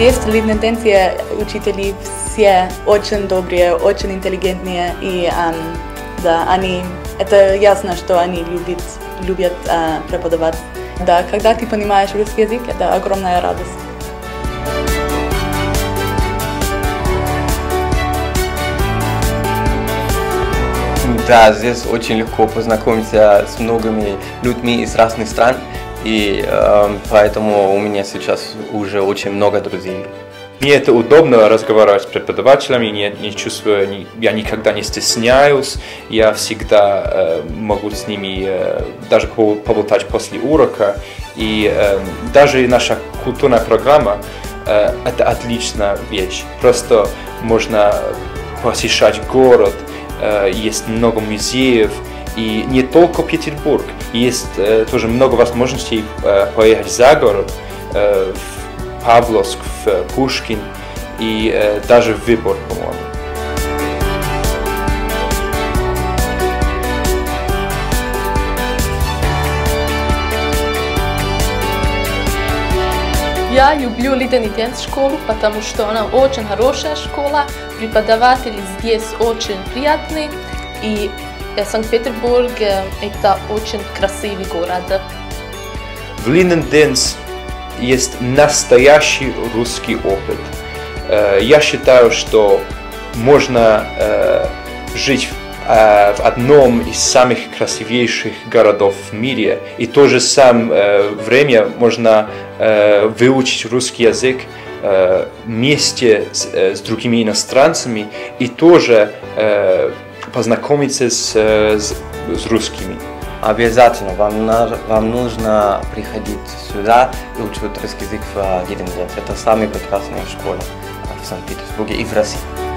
Здесь в Лидне Дензе учители все очень добрые, очень интеллигентные, и да, они, это ясно, что они любят преподавать. Да, когда ты понимаешь русский язык, это огромная радость. Да, здесь очень легко познакомиться с многими людьми из разных стран, и поэтому у меня сейчас уже очень много друзей. Мне это удобно разговаривать с преподавателями, я никогда не стесняюсь, я всегда могу с ними даже поболтать после урока. И даже наша культурная программа – это отличная вещь. Просто можно посещать город, есть много музеев, и не только Петербург, есть тоже много возможностей поехать за город, в Павловск, в Пушкин и даже в Vyborg, по-моему. Я люблю Liden & Denz школу, потому что она очень хорошая школа, преподаватели здесь очень приятные, и Санкт-Петербург – это очень красивый город. В Liden & Denz есть настоящий русский опыт. Я считаю, что можно жить в одном из самых красивейших городов в мире, и в то же самое время можно выучить русский язык вместе с другими иностранцами и тоже познакомиться с русскими. Обязательно вам нужно приходить сюда и учить русский язык в Liden & Denz. Это самая прекрасная школа в Санкт-Петербурге и в России.